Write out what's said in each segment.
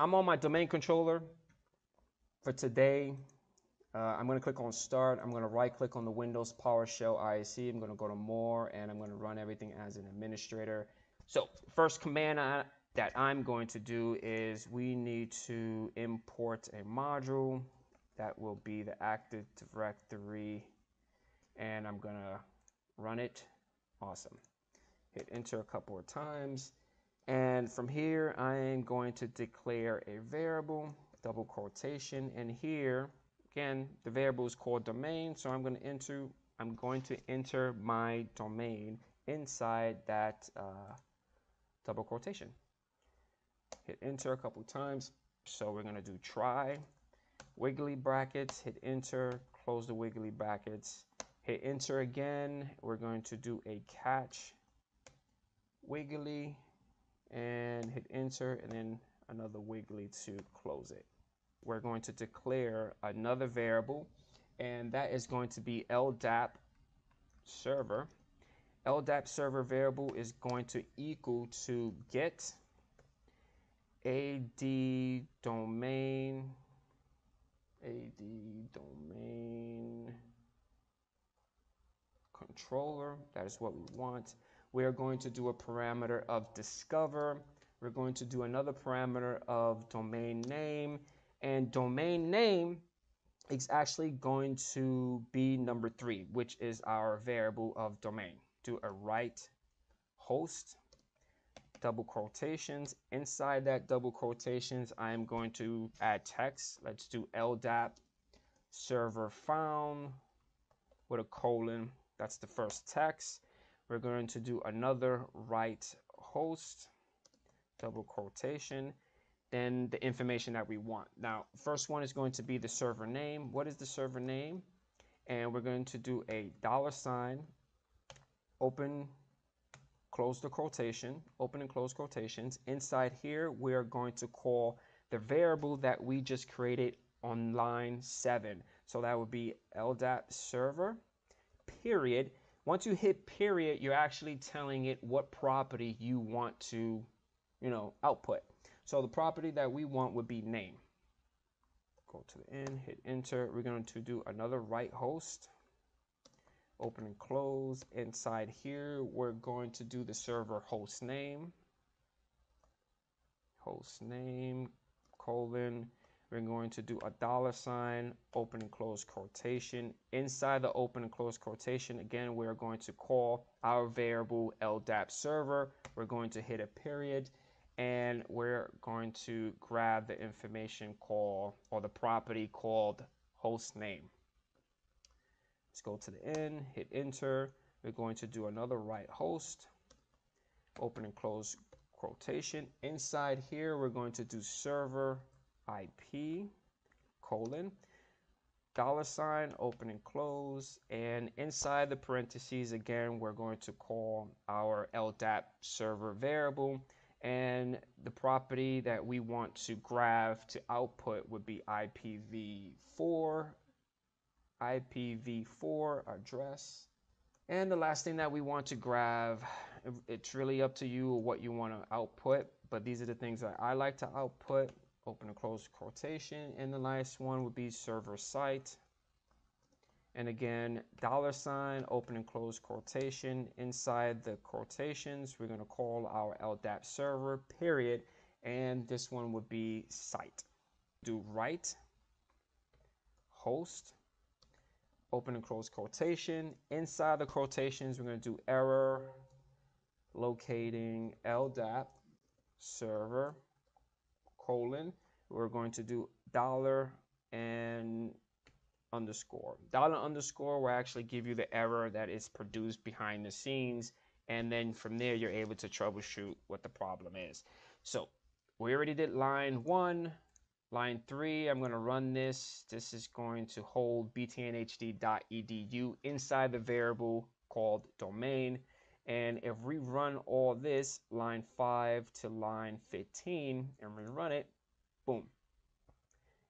I'm on my domain controller for today. I'm going to click on Start. I'm going to right-click on the Windows PowerShell ISE. I'm going to go to More, and I'm going to run everything as an administrator. So first command that I'm going to do is we need to import a module. That will be the Active Directory, and I'm going to run it. Awesome. Hit Enter a couple of times. And from here, I am going to declare a variable, double quotation, and here, again, the variable is called domain, so I'm going to enter. I'm going to enter my domain inside that double quotation. Hit enter a couple times. So we're going to do try, wiggly brackets, hit enter, close the wiggly brackets, hit enter again. We're going to do a catch, wiggly, and hit enter, and then another wiggly to close it. We're going to declare another variable, and that is going to be LDAP server. LDAP server variable is going to equal to get ad domain controller. That is what we want. We are going to do a parameter of discover. We're going to do another parameter of domain name. And domain name is actually going to be number 3, which is our variable of domain. Do a right host, double quotations. Inside that double quotations, I am going to add text. Let's do LDAP server found with a colon. That's the first text. We're going to do another right host, double quotation. Then the information that we want. Now, first one is going to be the server name. What is the server name? And we're going to do a $, open, close the quotation, open and close quotations. Inside here, we're going to call the variable that we just created on line 7. So that would be LDAP server, period. Once you hit period, you're actually telling it what property you want to, output. So the property that we want would be name. Go to the end, hit enter. We're going to do another right host, open and close. Inside here, we're going to do the server host name, colon. We're going to do a $, open and close quotation. Inside the open and close quotation, again, we're going to call our variable LDAP server. We're going to hit a period. And we're going to grab the information call or the property called host name. Let's go to the end, hit enter. We're going to do another right host, open and close quotation. Inside here, we're going to do server IP, colon, $, open and close. And inside the parentheses, again, we're going to call our LDAP server variable. And the property that we want to grab to output would be IPv4 address. And the last thing that we want to grab, it's really up to you what you want to output, but these are the things that I like to output, open and close quotation. And the last one would be server site. And again, $, open and close quotation. Inside the quotations, we're going to call our LDAP server, period. And this one would be site. Do right host, open and close quotation. Inside the quotations, we're going to do error locating LDAP server, colon. We're going to do $_. $_ will actually give you the error that is produced behind the scenes, and then from there you're able to troubleshoot what the problem is. So we already did line 1, line 3. I'm going to run this. This is going to hold btnhd.edu inside the variable called domain. And if we run all this, line 5 to line 15, and we run it, boom,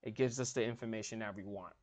it gives us the information that we want.